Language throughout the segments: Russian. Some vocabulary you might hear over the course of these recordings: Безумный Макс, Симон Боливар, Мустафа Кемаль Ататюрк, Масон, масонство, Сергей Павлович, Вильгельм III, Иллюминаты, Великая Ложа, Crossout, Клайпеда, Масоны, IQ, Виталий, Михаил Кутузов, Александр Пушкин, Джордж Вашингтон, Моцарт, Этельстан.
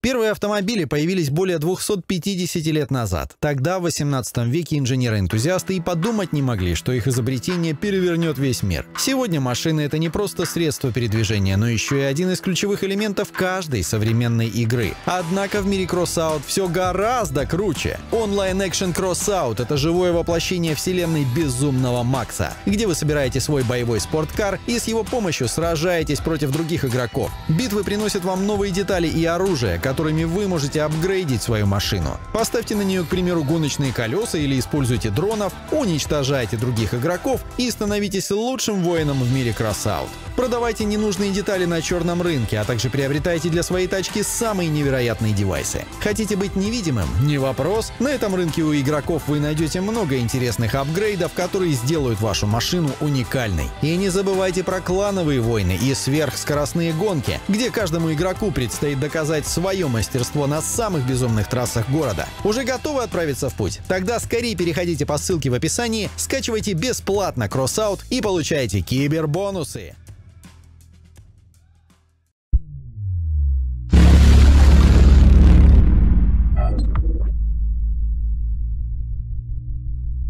Первые автомобили появились более 250 лет назад. Тогда, в 18 веке, инженеры-энтузиасты и подумать не могли, что их изобретение перевернет весь мир. Сегодня машины — это не просто средство передвижения, но еще и один из ключевых элементов каждой современной игры. Однако в мире Crossout все гораздо круче. Онлайн-экшен Crossout — это живое воплощение вселенной Безумного Макса, где вы собираете свой боевой спорткар и с его помощью сражаетесь против других игроков. Битвы приносят вам новые детали и оружие, которыми вы можете апгрейдить свою машину. Поставьте на нее, к примеру, гоночные колеса или используйте дронов, уничтожайте других игроков и становитесь лучшим воином в мире Crossout. Продавайте ненужные детали на черном рынке, а также приобретайте для своей тачки самые невероятные девайсы. Хотите быть невидимым? Не вопрос. На этом рынке у игроков вы найдете много интересных апгрейдов, которые сделают вашу машину уникальной. И не забывайте про клановые войны и сверхскоростные гонки, где каждому игроку предстоит доказать свою мастерство на самых безумных трассах города. Уже готовы отправиться в путь? Тогда скорее переходите по ссылке в описании, скачивайте бесплатно Crossout и получайте кибербонусы.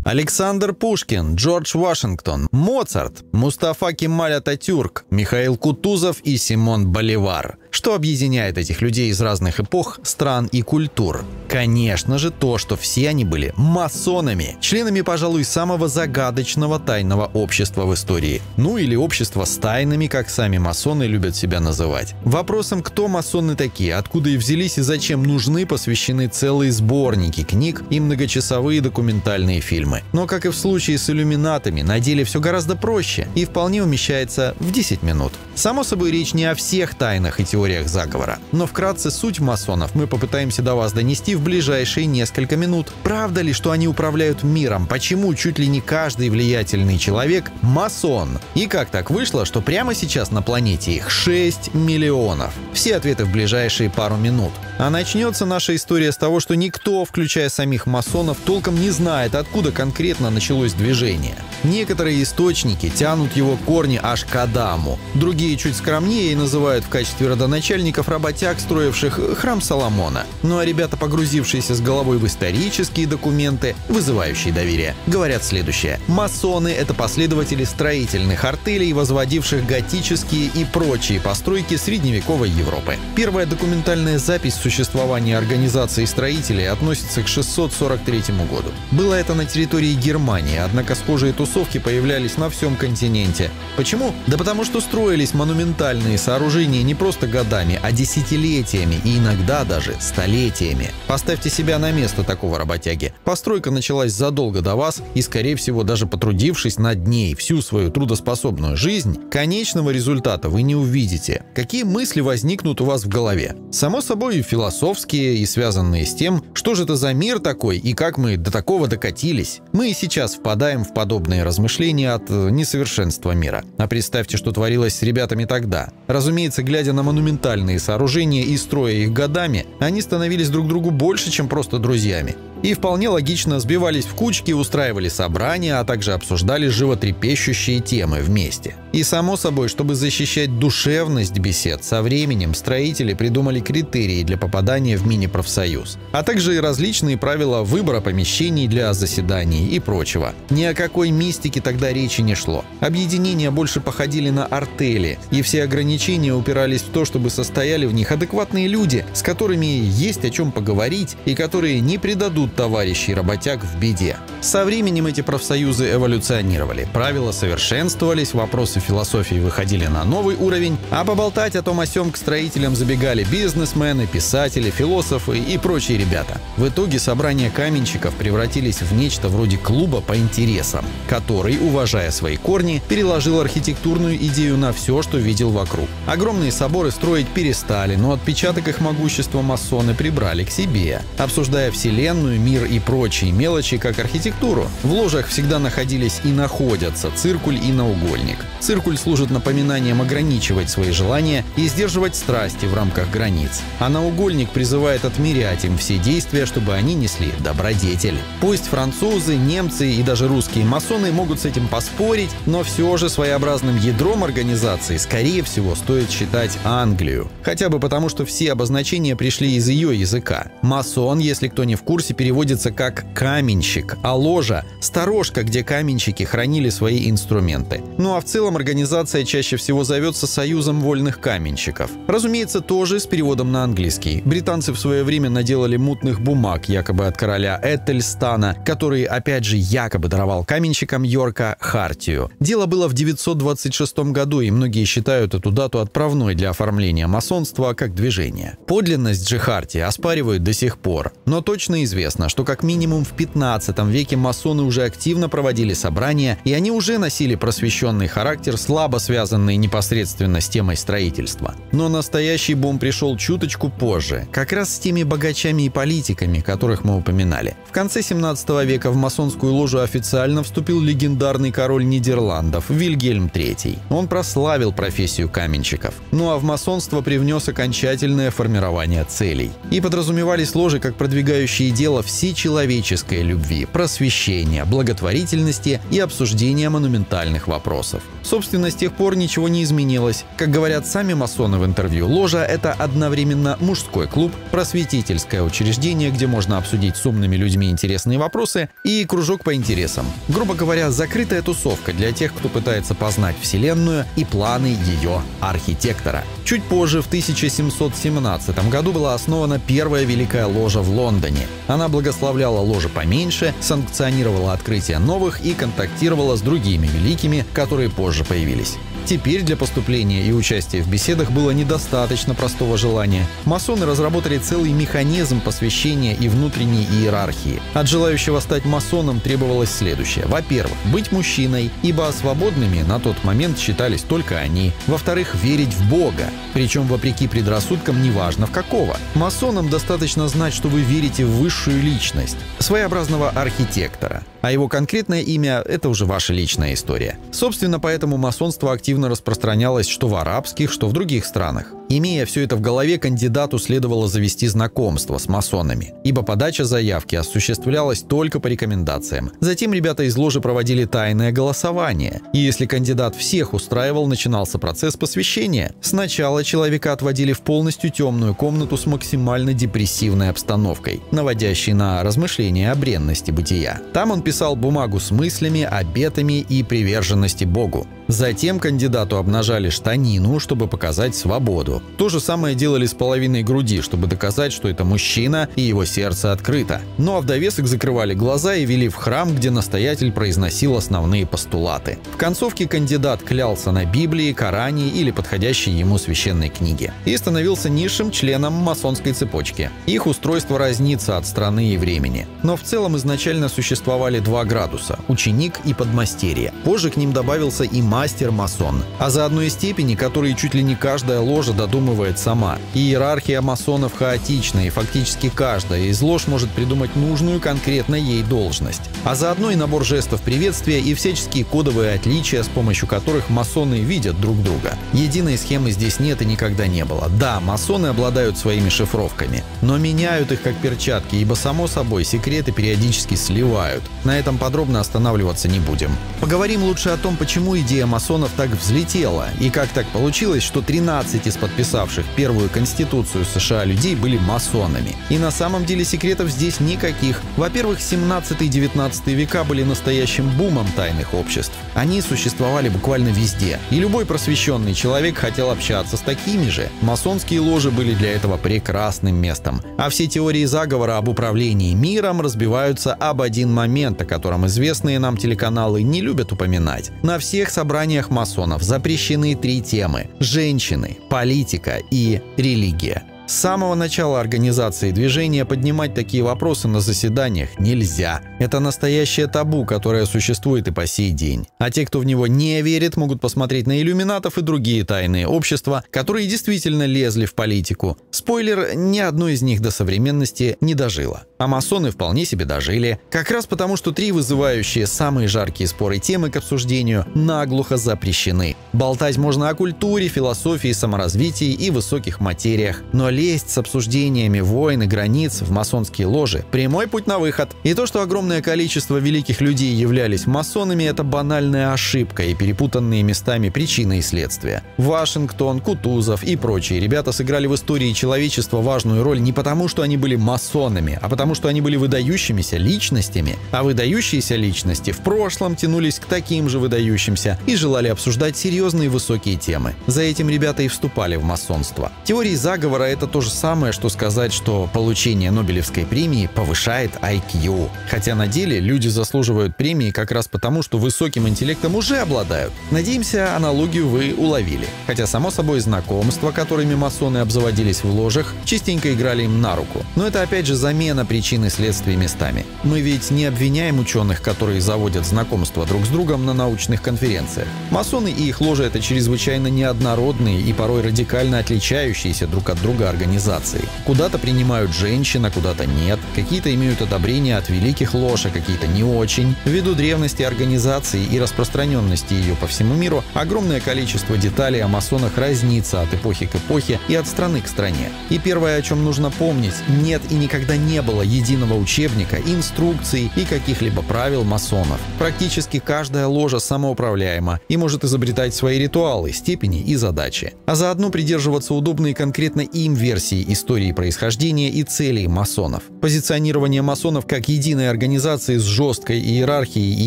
Александр Пушкин, Джордж Вашингтон, Моцарт, Мустафа Кемаль Ататюрк, Михаил Кутузов и Симон Боливар. Что объединяет этих людей из разных эпох, стран и культур? Конечно же, то, что все они были масонами, членами, пожалуй, самого загадочного тайного общества в истории. Ну или общества с тайнами, как сами масоны любят себя называть. Вопросом, кто масоны такие, откуда и взялись и зачем нужны, посвящены целые сборники книг и многочасовые документальные фильмы. Но, как и в случае с иллюминатами, на деле все гораздо проще и вполне умещается в 10 минут. Само собой, речь не о всех тайнах и теориях заговора, но вкратце суть масонов мы попытаемся до вас донести в ближайшие несколько минут. Правда ли, что они управляют миром? Почему чуть ли не каждый влиятельный человек масон? И как так вышло, что прямо сейчас на планете их 6 миллионов? Все ответы в ближайшие пару минут. А начнется наша история с того, что никто, включая самих масонов, толком не знает, откуда конкретно началось движение. Некоторые источники тянут его корни аж к Адаму, другие чуть скромнее и называют в качестве родоначальников работяг, строивших храм Соломона. Ну а ребята, погрузившиеся с головой в исторические документы, вызывающие доверие, говорят следующее. Масоны — это последователи строительных артелей, возводивших готические и прочие постройки средневековой Европы. Первая документальная запись существования организации строителей относится к 643 году. Было это на территории Германии, однако схожие тусовки появлялись на всем континенте. Почему? Да потому что строились монументальные сооружения не просто годами, а десятилетиями и иногда даже столетиями. Поставьте себя на место такого работяги. Постройка началась задолго до вас и, скорее всего, даже потрудившись над ней всю свою трудоспособную жизнь, конечного результата вы не увидите. Какие мысли возникнут у вас в голове? Само собой, философские и связанные с тем, что же это за мир такой и как мы до такого докатились. Мы и сейчас впадаем в подобные размышления от несовершенства мира. А представьте, что творилось с ребятами тогда. Разумеется, глядя на монументальные сооружения и строя их годами, они становились друг другу больше, чем просто друзьями. И вполне логично сбивались в кучки, устраивали собрания, а также обсуждали животрепещущие темы вместе. И само собой, чтобы защищать душевность бесед, со временем строители придумали критерии для попадания в мини-профсоюз, а также и различные правила выбора помещений для заседаний и прочего. Ни о какой мистике тогда речи не шло. Объединения больше походили на артели, и все ограничения упирались в то, чтобы состояли в них адекватные люди, с которыми есть о чем поговорить и которые не предадут товарищей работяг в беде. Со временем эти профсоюзы эволюционировали, правила совершенствовались, вопросы философии выходили на новый уровень, а поболтать о том о сём к строителям забегали бизнесмены, писатели, философы и прочие ребята. В итоге собрания каменщиков превратились в нечто вроде клуба по интересам, который, уважая свои корни, переложил архитектурную идею на все, что видел вокруг. Огромные соборы строить перестали, но отпечаток их могущества масоны прибрали к себе. Обсуждая вселенную большой мир и прочие мелочи, как архитектуру. В ложах всегда находились и находятся циркуль и наугольник. Циркуль служит напоминанием ограничивать свои желания и сдерживать страсти в рамках границ. А наугольник призывает отмерять им все действия, чтобы они несли добродетель. Пусть французы, немцы и даже русские масоны могут с этим поспорить, но все же своеобразным ядром организации, скорее всего, стоит считать Англию. Хотя бы потому, что все обозначения пришли из ее языка. Масон, если кто не в курсе, переводится как «каменщик», а ложа – сторожка, где каменщики хранили свои инструменты. Ну а в целом организация чаще всего зовется «Союзом вольных каменщиков». Разумеется, тоже с переводом на английский. Британцы в свое время наделали мутных бумаг, якобы от короля Этельстана, который, опять же, якобы даровал каменщикам Йорка хартию. Дело было в 926 году, и многие считают эту дату отправной для оформления масонства как движения. Подлинность же хартии оспаривают до сих пор, но точно известно, что как минимум в 15 веке масоны уже активно проводили собрания, и они уже носили просвещенный характер, слабо связанный непосредственно с темой строительства. Но настоящий бум пришел чуточку позже, как раз с теми богачами и политиками, которых мы упоминали. В конце 17 века в масонскую ложу официально вступил легендарный король Нидерландов Вильгельм III. Он прославил профессию каменщиков. Ну а в масонство привнес окончательное формирование целей. И подразумевались ложи как продвигающие дело всечеловеческой любви, просвещения, благотворительности и обсуждения монументальных вопросов. Собственно, с тех пор ничего не изменилось. Как говорят сами масоны в интервью, ложа – это одновременно мужской клуб, просветительское учреждение, где можно обсудить с умными людьми интересные вопросы, и кружок по интересам. Грубо говоря, закрытая тусовка для тех, кто пытается познать Вселенную и планы ее архитектора. Чуть позже, в 1717 году, была основана первая Великая Ложа в Лондоне. Она благословляла ложи поменьше, санкционировала открытие новых и контактировала с другими великими, которые позже появились. Теперь для поступления и участия в беседах было недостаточно простого желания. Масоны разработали целый механизм посвящения и внутренней иерархии. От желающего стать масоном требовалось следующее. Во-первых, быть мужчиной, ибо свободными на тот момент считались только они. Во-вторых, верить в Бога, причем вопреки предрассудкам неважно в какого. Масонам достаточно знать, что вы верите в высшую личность, своеобразного архитектора. А его конкретное имя – это уже ваша личная история. Собственно, поэтому масонство активно распространялось что в арабских, что в других странах. Имея все это в голове, кандидату следовало завести знакомство с масонами, ибо подача заявки осуществлялась только по рекомендациям. Затем ребята из ложи проводили тайное голосование, и если кандидат всех устраивал, начинался процесс посвящения. Сначала человека отводили в полностью темную комнату с максимально депрессивной обстановкой, наводящей на размышления о бренности бытия. Там он писал бумагу с мыслями, обетами и приверженности Богу. Затем кандидату обнажали штанину, чтобы показать свободу. То же самое делали с половиной груди, чтобы доказать, что это мужчина и его сердце открыто. Ну а в довесок закрывали глаза и вели в храм, где настоятель произносил основные постулаты. В концовке кандидат клялся на Библии, Коране или подходящей ему священной книге и становился низшим членом масонской цепочки. Их устройство разнится от страны и времени. Но в целом изначально существовали два градуса – ученик и подмастерье. Позже к ним добавился и мастер-масон, а заодно и степени, которые чуть ли не каждая ложа додумывает сама. Иерархия масонов хаотична, и фактически каждая из лож может придумать нужную конкретно ей должность. А заодно и набор жестов приветствия и всяческие кодовые отличия, с помощью которых масоны видят друг друга. Единой схемы здесь нет и никогда не было. Да, масоны обладают своими шифровками, но меняют их как перчатки, ибо само собой секреты периодически сливают. На этом подробно останавливаться не будем. Поговорим лучше о том, почему идея масонов так взлетела, и как так получилось, что 13 из подписавших первую конституцию США людей были масонами. И на самом деле секретов здесь никаких. Во-первых, 17 и 19 века были настоящим бумом тайных обществ. Они существовали буквально везде, и любой просвещенный человек хотел общаться с такими же. Масонские ложи были для этого прекрасным местом. А все теории заговора об управлении миром разбиваются об один момент, о котором известные нам телеканалы не любят упоминать. На всех собраниях масонов запрещены 3 темы – женщины, политика и религия. С самого начала организации движения поднимать такие вопросы на заседаниях нельзя. Это настоящее табу, которое существует и по сей день. А те, кто в него не верит, могут посмотреть на иллюминатов и другие тайные общества, которые действительно лезли в политику. Спойлер, ни одно из них до современности не дожило. А масоны вполне себе дожили. Как раз потому, что три вызывающие самые жаркие споры темы к обсуждению наглухо запрещены. Болтать можно о культуре, философии, саморазвитии и высоких материях, но лезть с обсуждениями войн и границ в масонские ложи – прямой путь на выход. И то, что огромное количество великих людей являлись масонами – это банальная ошибка и перепутанные местами причины и следствия. Вашингтон, Кутузов и прочие ребята сыграли в истории человечества важную роль не потому, что они были масонами, а потому, что они были выдающимися личностями. А выдающиеся личности в прошлом тянулись к таким же выдающимся и желали обсуждать серьезные высокие темы. За этим ребята и вступали в масонство. Теории заговора – это то же самое, что сказать, что получение Нобелевской премии повышает IQ. Хотя на деле люди заслуживают премии как раз потому, что высоким интеллектом уже обладают. Надеемся, аналогию вы уловили. Хотя, само собой, знакомства, которыми масоны обзаводились в ложах, частенько играли им на руку. Но это опять же замена причины следствия местами. Мы ведь не обвиняем ученых, которые заводят знакомства друг с другом на научных конференциях. Масоны и их ложи – это чрезвычайно неоднородные и порой радикально отличающиеся друг от друга организации. Куда-то принимают женщин, а куда-то нет. Какие-то имеют одобрение от великих лож, а какие-то не очень. Ввиду древности организации и распространенности ее по всему миру, огромное количество деталей о масонах разнится от эпохи к эпохе и от страны к стране. И первое, о чем нужно помнить – нет и никогда не было единого учебника, инструкций и каких-либо правил масонов. Практически каждая ложа самоуправляема и может изобретать свои ритуалы, степени и задачи. А заодно придерживаться удобной конкретно им версии истории происхождения и целей масонов. Позиционирование масонов как единой организации с жесткой иерархией и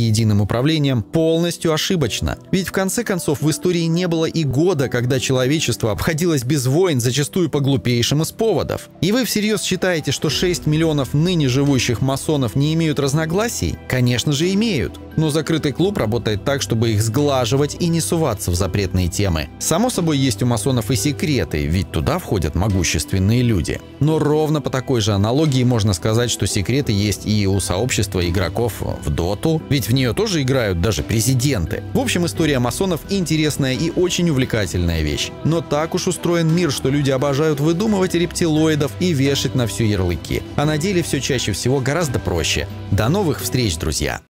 единым управлением полностью ошибочно. Ведь в конце концов в истории не было и года, когда человечество обходилось без войн, зачастую по глупейшим из поводов. И вы всерьез считаете, что 6 миллионов ныне живущих масонов не имеют разногласий? Конечно же, имеют. Но закрытый клуб работает так, чтобы их сглаживать и не суваться в запретные темы. Само собой, есть у масонов и секреты, ведь туда входят могущественные люди. Но ровно по такой же аналогии можно сказать, что секреты есть и у сообщества игроков в доту, ведь в нее тоже играют даже президенты. В общем, история масонов интересная и очень увлекательная вещь. Но так уж устроен мир, что люди обожают выдумывать рептилоидов и вешать на все ярлыки. А на деле все чаще всего гораздо проще. До новых встреч, друзья!